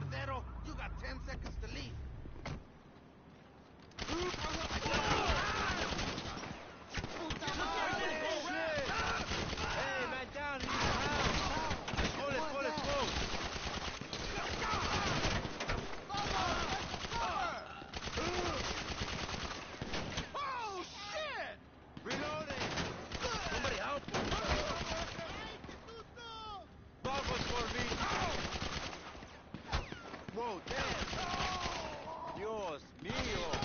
mierdero. You got 10 seconds to leave. Hey, man down. Let's go, let's go, let's go. Oh, shit! Reloading. Somebody help. Bubbles for me. Whoa, damn. Dios mío.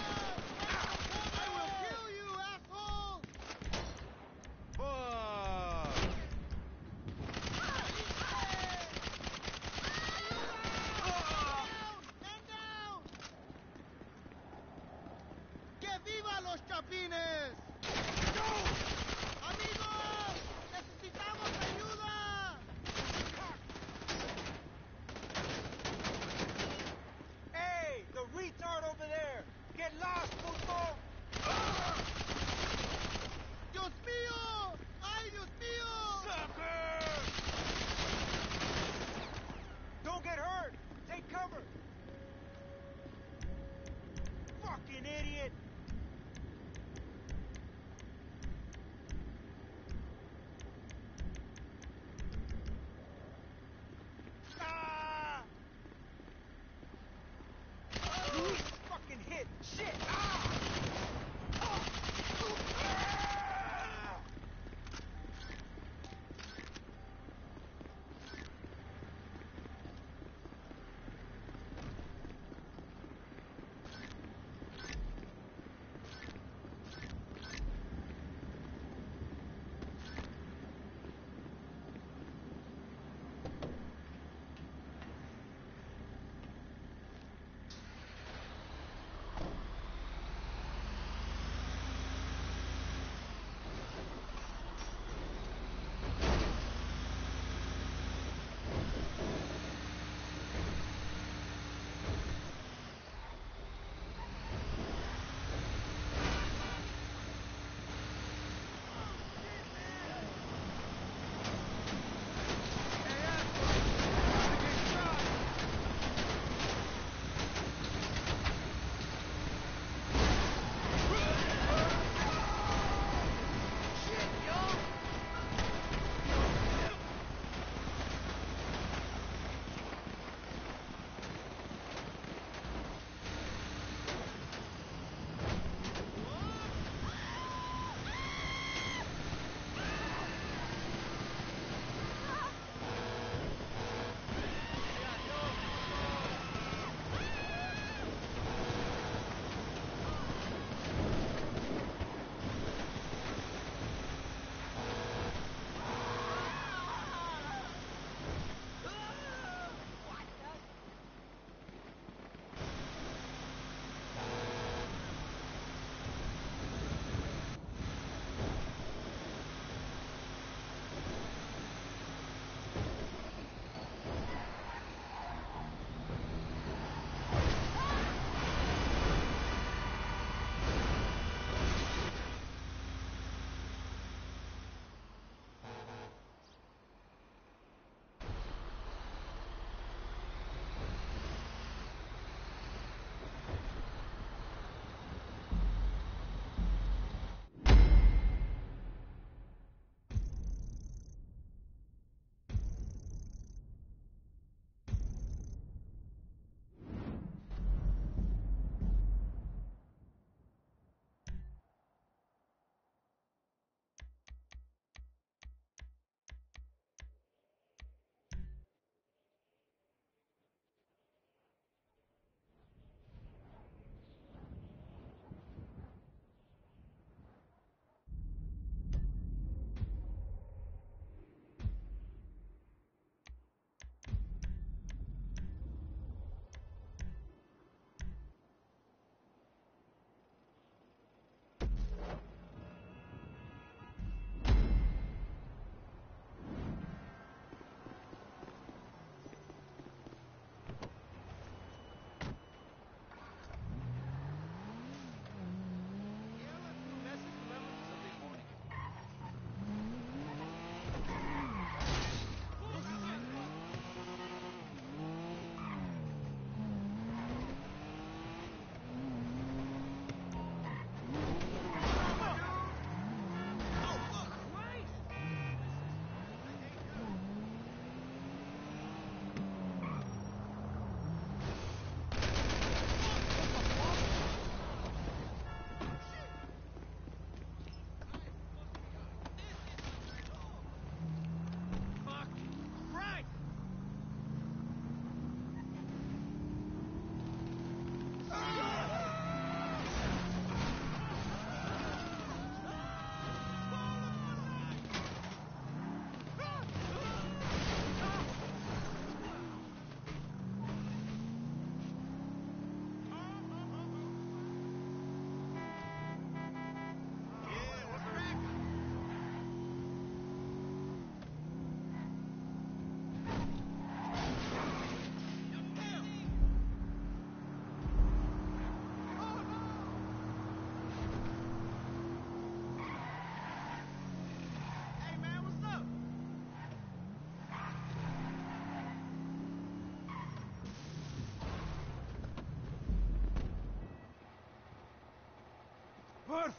Perfect.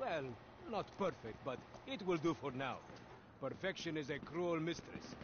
Well, not perfect, but it will do for now. Perfection is a cruel mistress.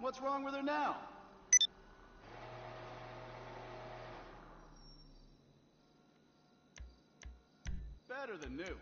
What's wrong with her now? Better than new.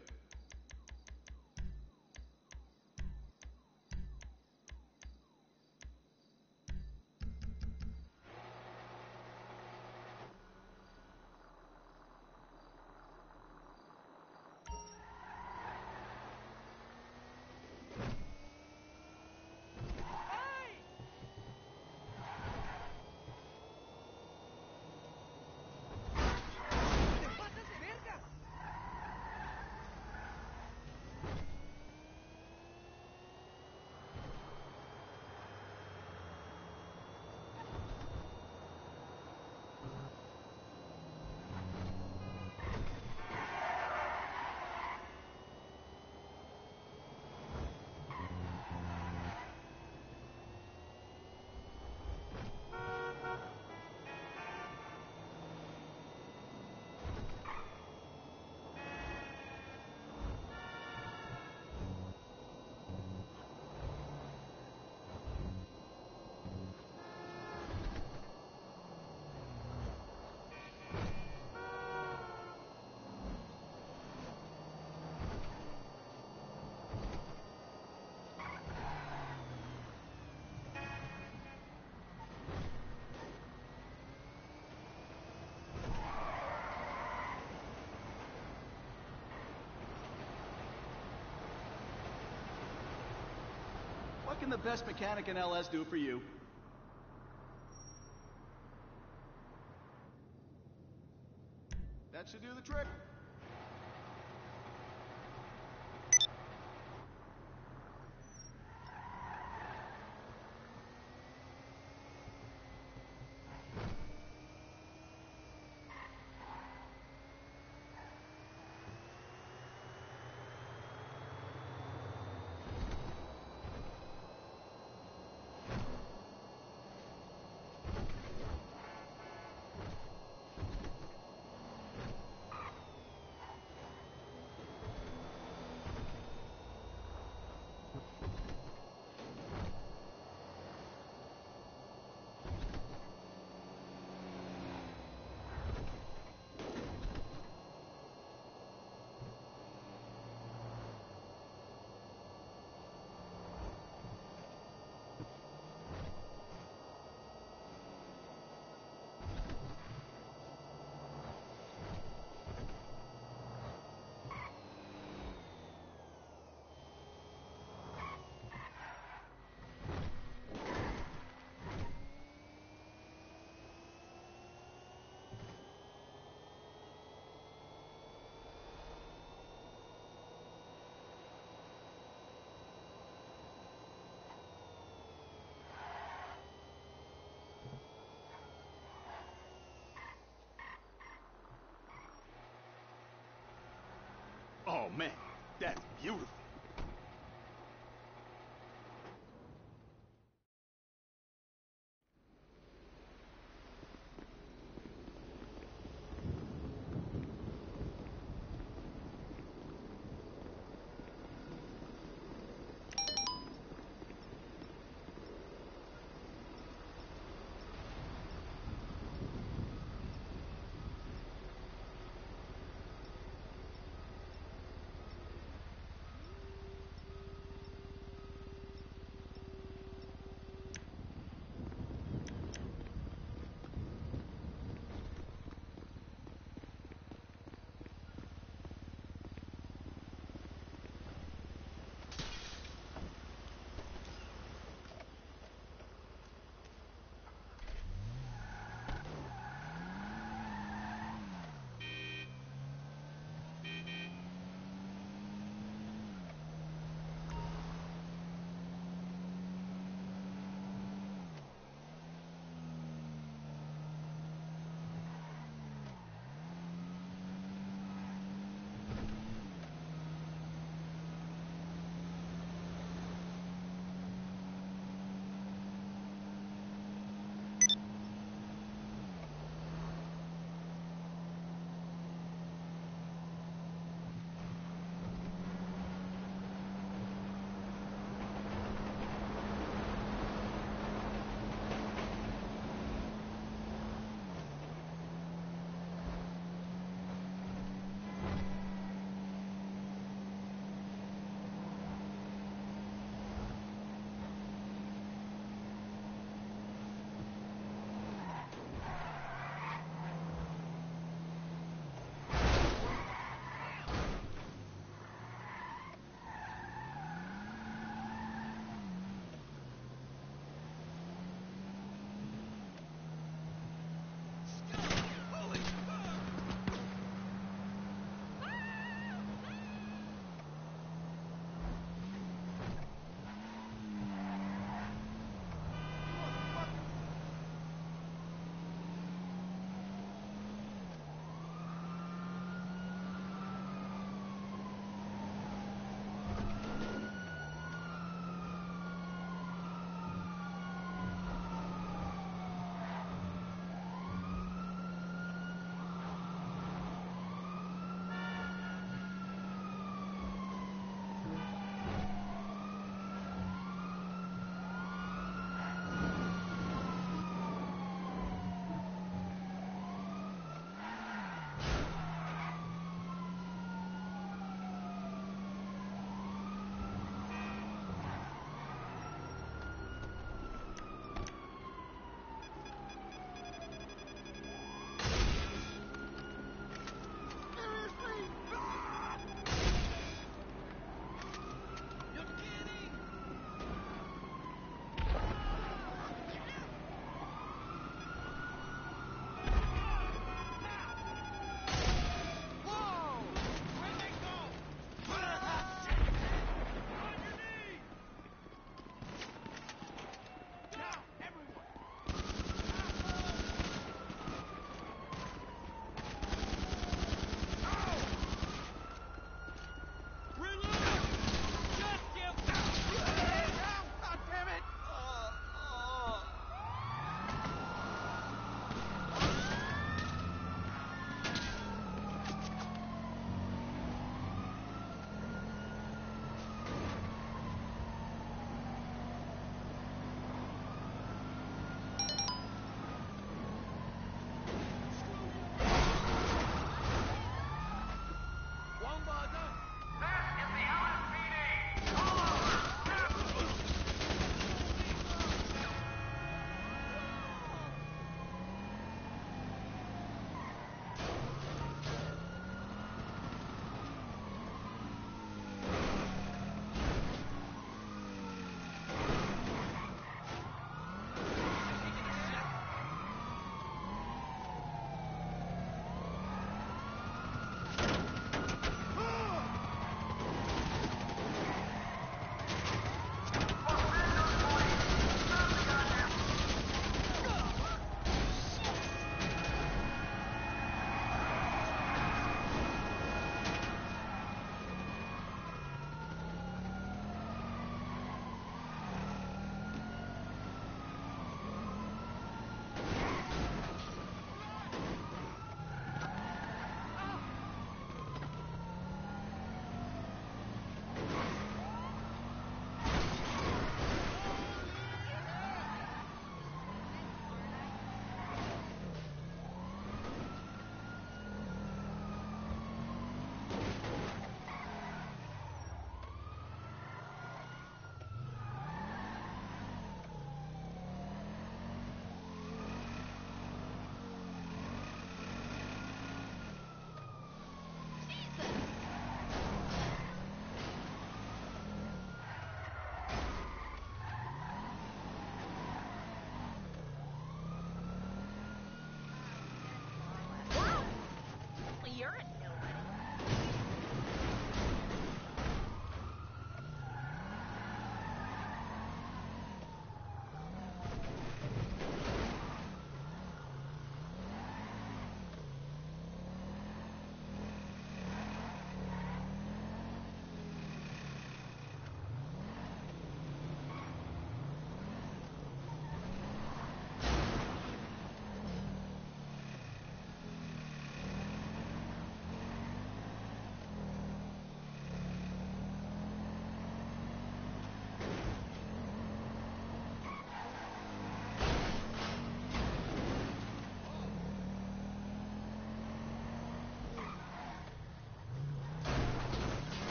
What can the best mechanic in LS do for you? That should do the trick. Oh man, that's beautiful.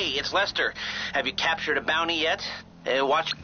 Hey, it's Lester. Have you captured a bounty yet? Watch...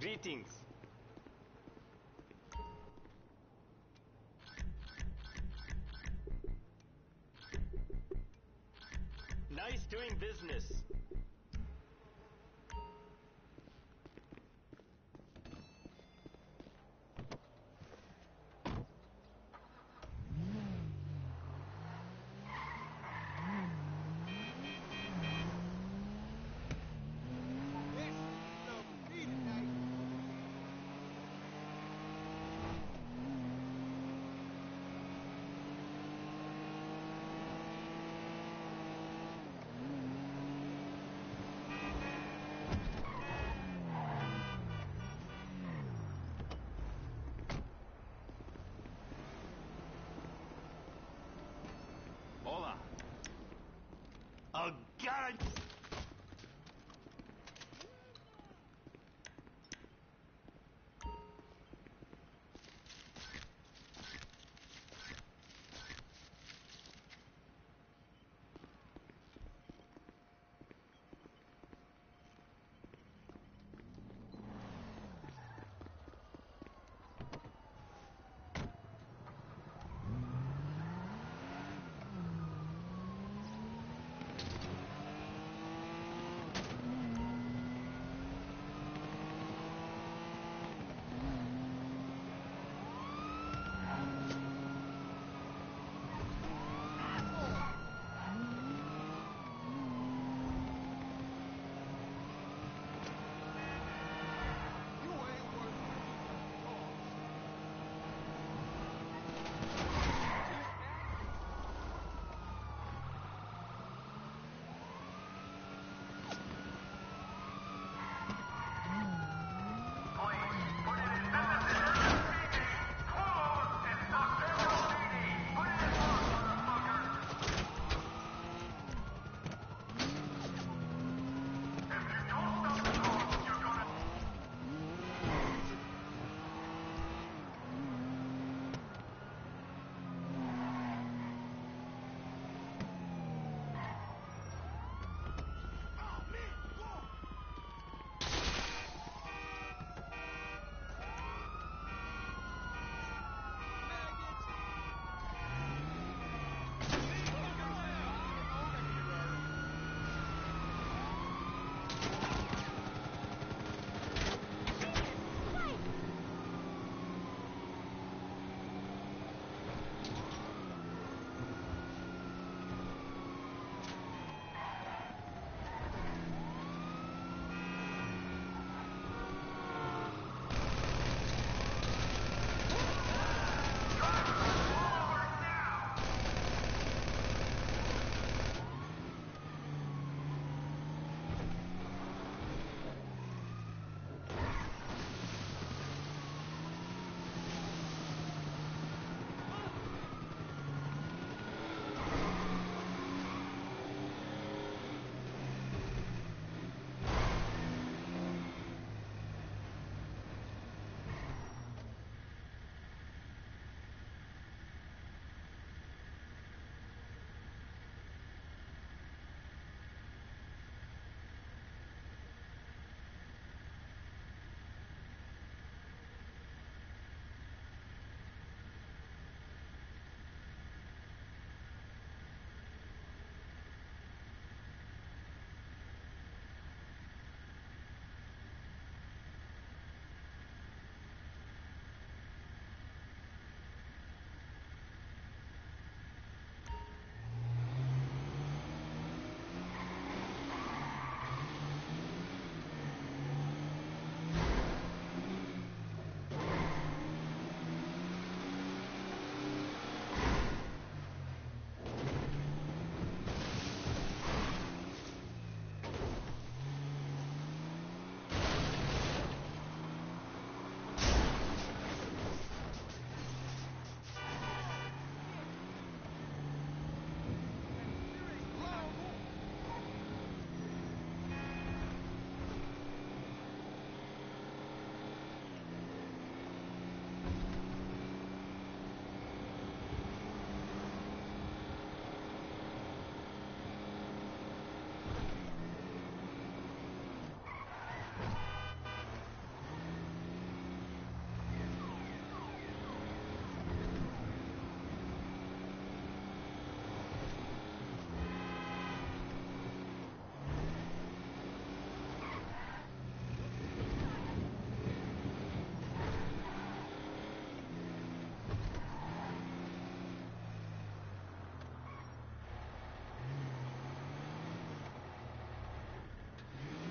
Greetings. Nice doing business. God!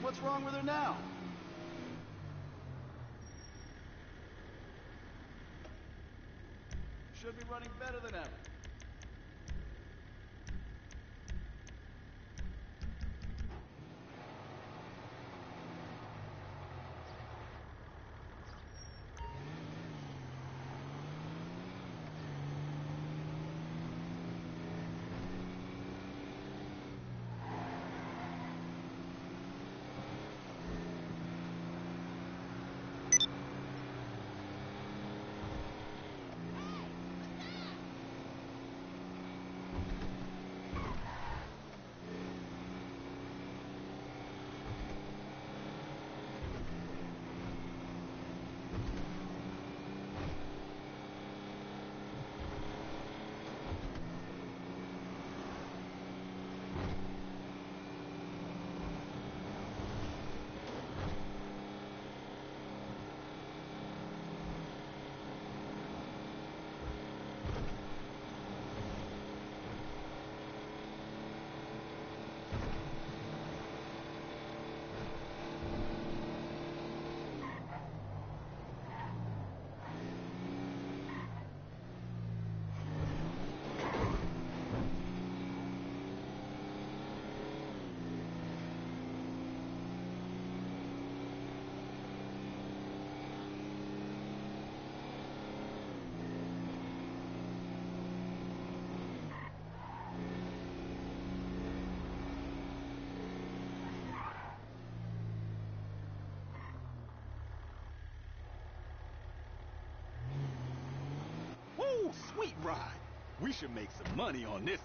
What's wrong with her now? Should be running better than ever. sweet ride. We should make some money on this